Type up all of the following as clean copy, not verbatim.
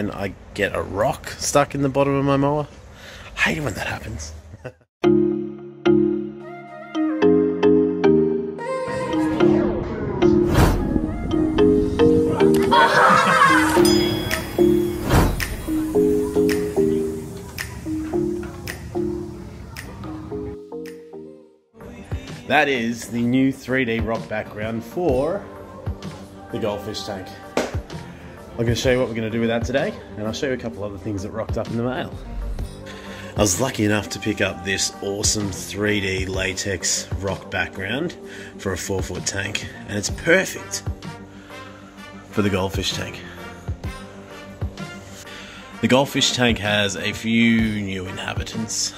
then I get a rock stuck in the bottom of my mower. I hate it when that happens. That is the new 3D rock background for the goldfish tank. I'm going to show you what we're going to do with that today, and I'll show you a couple other things that rocked up in the mail. I was lucky enough to pick up this awesome 3D latex rock background for a 4-foot tank, and it's perfect for the goldfish tank. The goldfish tank has a few new inhabitants.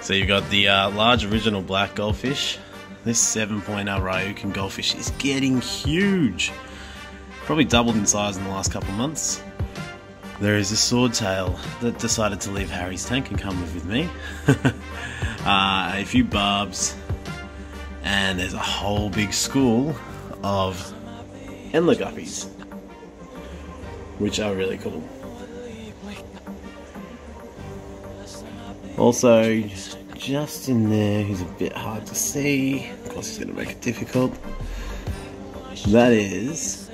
So you've got the large original black goldfish. This 7-pointer Ryukin goldfish is getting huge. Probably doubled in size in the last couple months. There is a swordtail that decided to leave Harry's tank and come live with me. A few barbs, and there's a whole big school of Endler guppies, which are really cool. Also, just in there, who's a bit hard to see, of course he's going to make it difficult, that is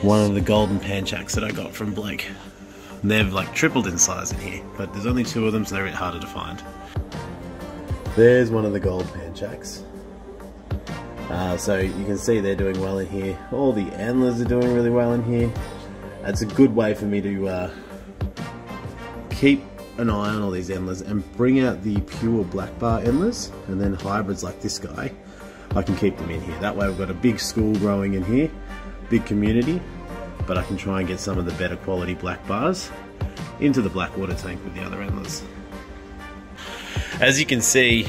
one of the golden panchax that I got from Blake. And they've like tripled in size in here, but there's only 2 of them, so they're a bit harder to find. There's one of the gold panchax. So you can see they're doing well in here. All the antlers are doing really well in here. That's a good way for me to keep an eye on all these endlers and bring out the pure black bar endlers, and then hybrids like this guy, I can keep them in here. That way we've got a big school growing in here, big community, but I can try and get some of the better quality black bars into the black water tank with the other endlers. As you can see,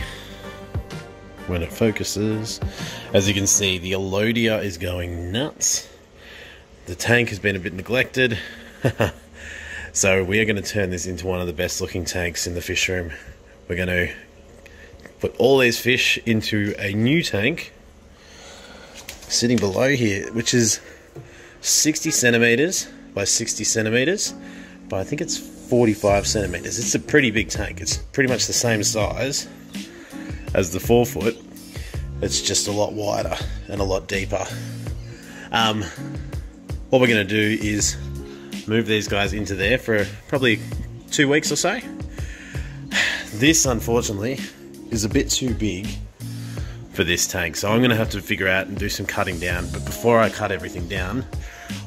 when it focuses, as you can see, the Elodia is going nuts. The tank has been a bit neglected. So we are going to turn this into one of the best looking tanks in the fish room. We're going to put all these fish into a new tank sitting below here, which is 60 centimeters by 60 centimeters by I think it's 45 centimeters. It's a pretty big tank. It's pretty much the same size as the 4-foot. It's just a lot wider and a lot deeper. What we're going to do is move these guys into there for probably 2 weeks or so. This, unfortunately, is a bit too big for this tank, so I'm going to have to figure out and do some cutting down. But before I cut everything down,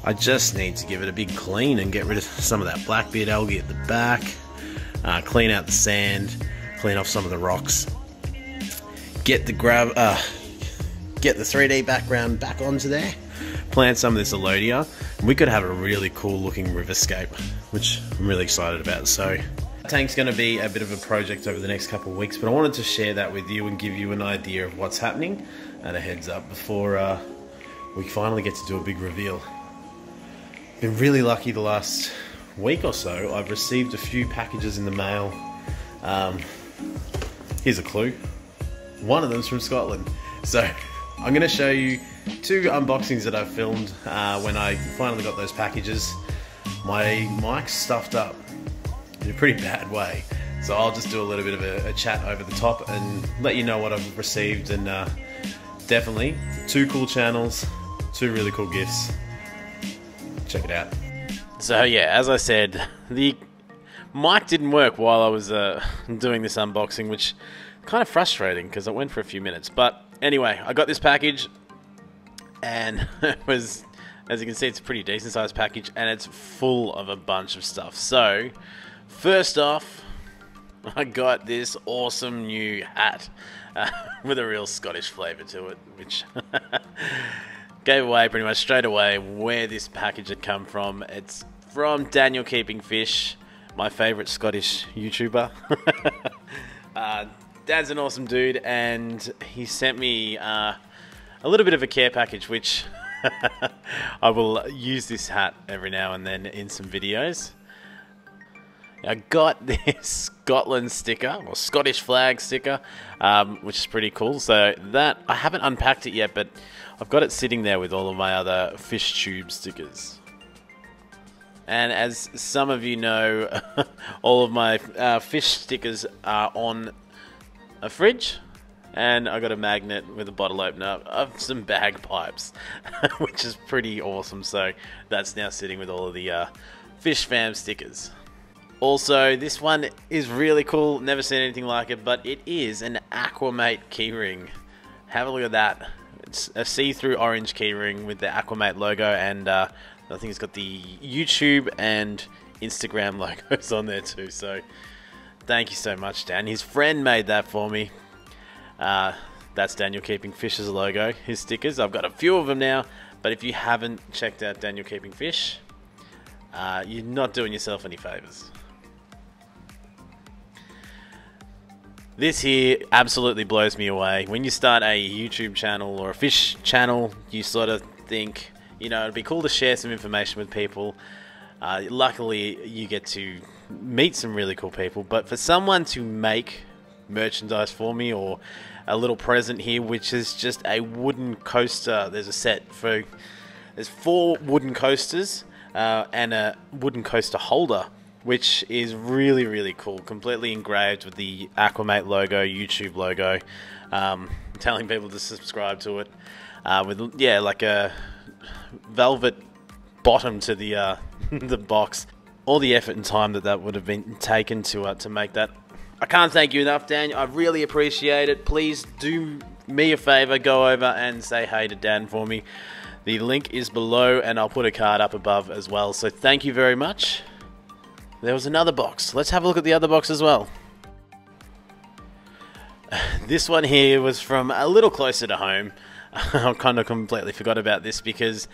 I just need to give it a big clean and get rid of some of that blackbeard algae at the back, clean out the sand, clean off some of the rocks, get the 3D background back onto there, plant some of this Elodia, and we could have a really cool looking riverscape, which I'm really excited about. So the tank's going to be a bit of a project over the next couple of weeks, but I wanted to share that with you and give you an idea of what's happening and a heads up before we finally get to do a big reveal. Been really lucky the last week or so. I've received a few packages in the mail. Here's a clue. One of them's from Scotland. So I'm going to show you 2 unboxings that I filmed when I finally got those packages. My mic's stuffed up in a pretty bad way, so I'll just do a little bit of a chat over the top and let you know what I've received. And definitely 2 cool channels, 2 really cool gifts. Check it out. So yeah, as I said, the mic didn't work while I was doing this unboxing, which kind of frustrating because it went for a few minutes. But anyway, I got this package, and it was, as you can see, it's a pretty decent sized package, and it's full of a bunch of stuff. So first off, I got this awesome new hat with a real Scottish flavour to it, which gave away pretty much straight away where this package had come from. It's from Daniel Keeping Fish, my favourite Scottish YouTuber. Dad's an awesome dude, and he sent me a little bit of a care package, which I will use this hat every now and then in some videos. I got this Scotland sticker, or Scottish flag sticker, which is pretty cool. So that, I haven't unpacked it yet, but I've got it sitting there with all of my other fish tube stickers. And as some of you know, all of my fish stickers are on a fridge. And I got a magnet with a bottle opener of some bagpipes, which is pretty awesome. So that's now sitting with all of the Fish Fam stickers. Also, this one is really cool. Never seen anything like it, but it is an Aquamate keyring. Have a look at that. It's a see-through orange keyring with the Aquamate logo, and I think it's got the YouTube and Instagram logos on there too. So thank you so much, Dan. His friend made that for me. That's Daniel Keeping Fish's logo, his stickers. I've got a few of them now, but if you haven't checked out Daniel Keeping Fish, you're not doing yourself any favors. This here absolutely blows me away. When you start a YouTube channel or a fish channel, you sort of think, you know, it'd be cool to share some information with people. Luckily, you get to meet some really cool people, but for someone to make merchandise for me, or a little present here, which is just a wooden coaster. There's a set for, there's 4 wooden coasters and a wooden coaster holder, which is really, really cool. Completely engraved with the Aquamate logo, YouTube logo, telling people to subscribe to it, with, yeah, like a velvet bottom to the the box. All the effort and time that would have been taken to make that. I can't thank you enough, Dan. I really appreciate it. Please do me a favor, go over and say hey to Dan for me. The link is below, and I'll put a card up above as well. So thank you very much. There was another box. Let's have a look at the other box as well. This one here was from a little closer to home. I kind of completely forgot about this because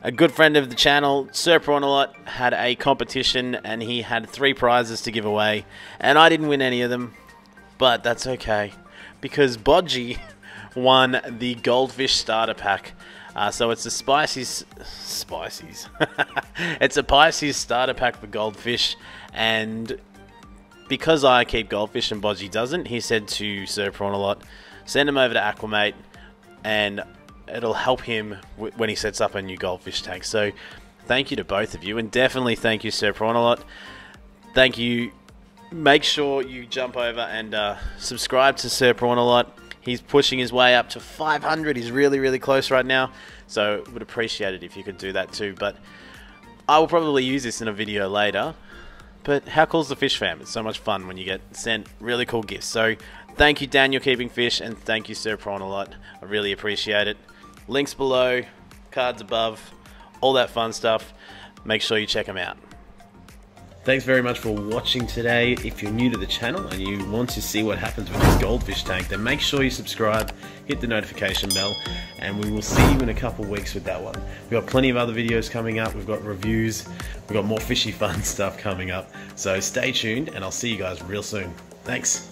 a good friend of the channel, Sir Prawn-a-Lot, had a competition and he had 3 prizes to give away. And I didn't win any of them, but that's okay, because Bodgie won the Goldfish Starter Pack. So it's a it's a Pisces Starter Pack for Goldfish. And because I keep Goldfish and Bodgie doesn't, he said to Sir Prawn-a-Lot, send him over to Aquamate and it'll help him when he sets up a new goldfish tank. So thank you to both of you, and definitely thank you, Sir Prawn-a-Lot. Thank you. Make sure you jump over and subscribe to Sir Prawn-a-Lot. He's pushing his way up to 500. He's really, really close right now. So would appreciate it if you could do that too. But I will probably use this in a video later. But how cool's the Fish Fam? It's so much fun when you get sent really cool gifts. So thank you, Daniel Keeping Fish, and thank you, Sir Prawn-a-Lot. I really appreciate it. Links below, cards above, all that fun stuff. Make sure you check them out. Thanks very much for watching today. If you're new to the channel and you want to see what happens with this goldfish tank, then make sure you subscribe, hit the notification bell, and we will see you in a couple of weeks with that one. We've got plenty of other videos coming up. We've got reviews. We've got more fishy fun stuff coming up. So stay tuned, and I'll see you guys real soon. Thanks.